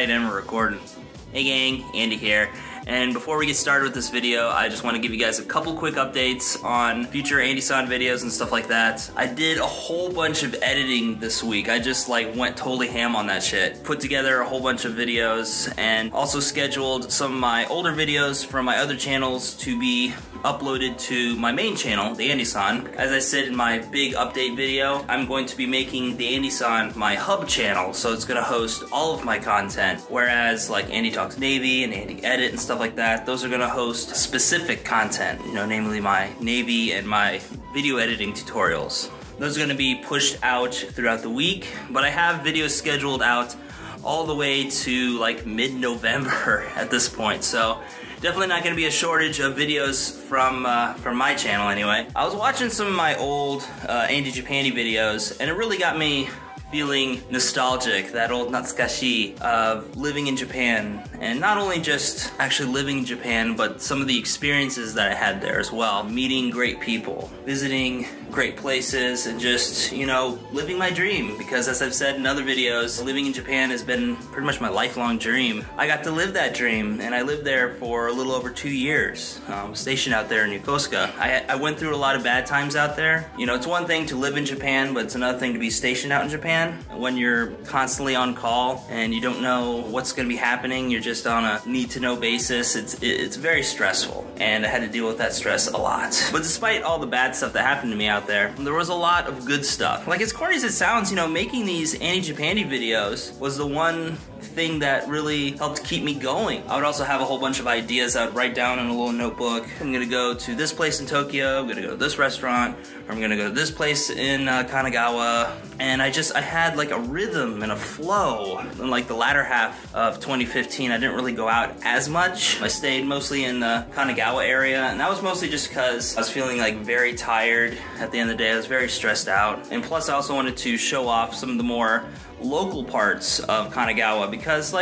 Alright, and we're recording. Hey gang, Andy here. And before we get started with this video, I just want to give you guys a couple quick updates on future Andy-san videos and stuff like that. I did a whole bunch of editing this week. I just went totally ham on that shit. Put together a whole bunch of videos and also scheduled some of my older videos from my other channels to be uploaded to my main channel, the Andy-san. As I said in my big update video, I'm going to be making the Andy-san my hub channel, so it's gonna host all of my content, whereas Andy Talks Navy and Andy Edit and stuff like that, those are gonna host specific content, namely my Navy and my video editing tutorials. Those are gonna be pushed out throughout the week, but I have videos scheduled out all the way to mid-November at this point, so definitely not gonna be a shortage of videos from my channel anyway. I was watching some of my old Andy Japandy videos, and it really got me feeling nostalgic, that old Natsukashi of living in Japan, and not only just actually living in Japan, but some of the experiences that I had there as well, meeting great people, visiting great places, and just, living my dream, because as I've said in other videos, living in Japan has been pretty much my lifelong dream. I got to live that dream, and I lived there for a little over 2 years, stationed out there in Yokosuka. I went through a lot of bad times out there. It's one thing to live in Japan, but it's another thing to be stationed out in Japan. When you're constantly on call and you don't know what's going to be happening, you're just on a need-to-know basis. It's very stressful, and I had to deal with that stress a lot. But despite all the bad stuff that happened to me out there, there was a lot of good stuff. As corny as it sounds, making these Andy Japandy videos was the one thing that really helped keep me going. I would also have a whole bunch of ideas I would write down in a little notebook. I'm gonna go to this place in Tokyo, I'm gonna go to this restaurant, or I'm gonna go to this place in Kanagawa. And I had a rhythm and a flow. In the latter half of 2015, I didn't really go out as much. I stayed mostly in the Kanagawa area, and that was mostly just because I was feeling very tired at the end of the day. I was very stressed out. And plus I also wanted to show off some of the more local parts of Kanagawa, because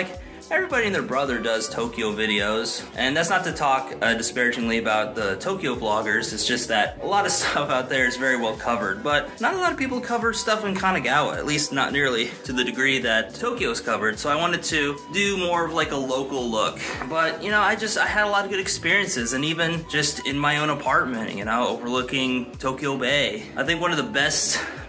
everybody and their brother does Tokyo videos, and that's not to talk disparagingly about the Tokyo vloggers, it's just that a lot of stuff out there is very well covered, but not a lot of people cover stuff in Kanagawa, at least not nearly to the degree that Tokyo's covered, so I wanted to do more of a local look. But I had a lot of good experiences, and even just in my own apartment, overlooking Tokyo Bay. I think one of the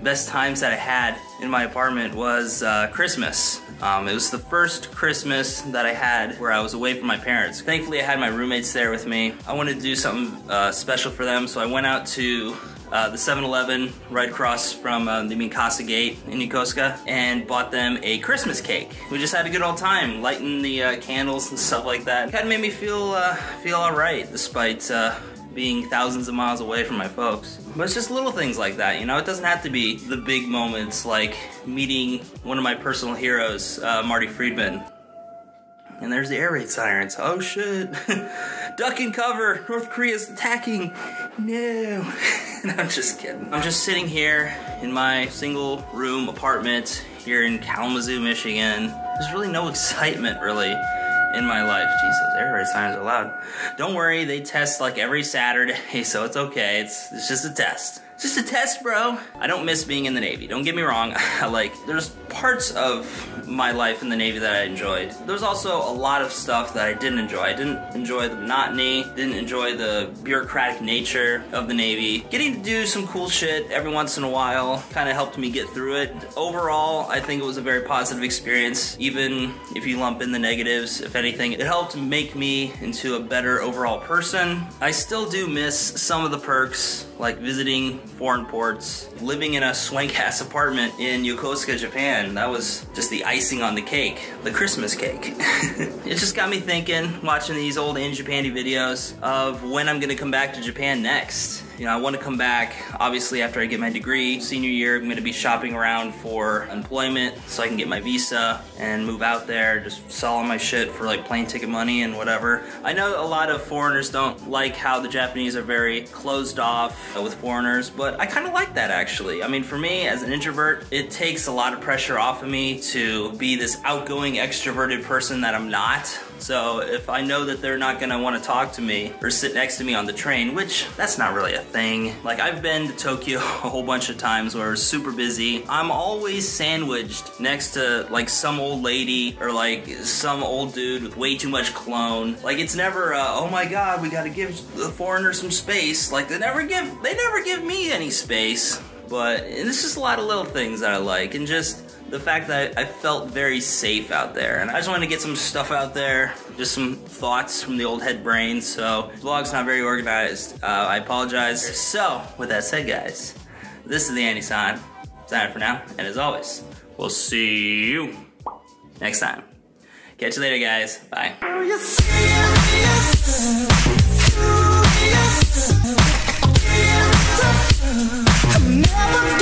best times that I had in my apartment was Christmas. It was the first Christmas that I had where I was away from my parents. Thankfully I had my roommates there with me. I wanted to do something special for them, so I went out to the 7-Eleven right across from the Minkasa Gate in Yokosuka and bought them a Christmas cake. We just had a good old time lighting the candles and stuff like that. It kind of made me feel alright despite being thousands of miles away from my folks. But it's just little things like that, It doesn't have to be the big moments like meeting one of my personal heroes, Marty Friedman. And there's the air raid sirens. Oh shit. Duck and cover! North Korea's attacking! No! I'm just kidding. I'm just sitting here in my single room apartment here in Kalamazoo, Michigan. There's really no excitement, really, in my life. Jeez, those air raid sirens are loud. Don't worry, they test every Saturday, so it's okay. It's just a test. It's just a test, bro. I don't miss being in the Navy. Don't get me wrong. There's parts of my life in the Navy that I enjoyed. There's also a lot of stuff that I didn't enjoy. I didn't enjoy the monotony, didn't enjoy the bureaucratic nature of the Navy. Getting to do some cool shit every once in a while kind of helped me get through it. Overall, I think it was a very positive experience, even if you lump in the negatives, if anything. It helped make me into a better overall person. I still do miss some of the perks, like visiting foreign ports, living in a swank-ass apartment in Yokosuka, Japan. That was just the icing on the cake, the Christmas cake. It just got me thinking, watching these old Andy Japandy videos, of when I'm gonna come back to Japan next. I want to come back, obviously, after I get my degree. Senior year, I'm going to be shopping around for employment so I can get my visa and move out there, just sell all my shit for plane ticket money and whatever. I know a lot of foreigners don't like how the Japanese are very closed off with foreigners, but I kind of like that, actually. I mean, for me, as an introvert, it takes a lot of pressure off of me to be this outgoing, extroverted person that I'm not. So if I know that they're not gonna wanna talk to me or sit next to me on the train, which that's not really a thing. Like, I've been to Tokyo a whole bunch of times where it's super busy. I'm always sandwiched next to like some old lady or like some old dude with way too much cologne. Like, it's never oh my God, we gotta give the foreigner some space. Like, they never give me any space. But it's just a lot of little things that I like, and just the fact that I felt very safe out there. And I just wanted to get some stuff out there, just some thoughts from the old head brain. So the vlog's not very organized. I apologize. So with that said, guys, this is the Andy sign. Signing for now, and as always, we'll see you next time. Catch you later, guys. Bye. Are you serious? Never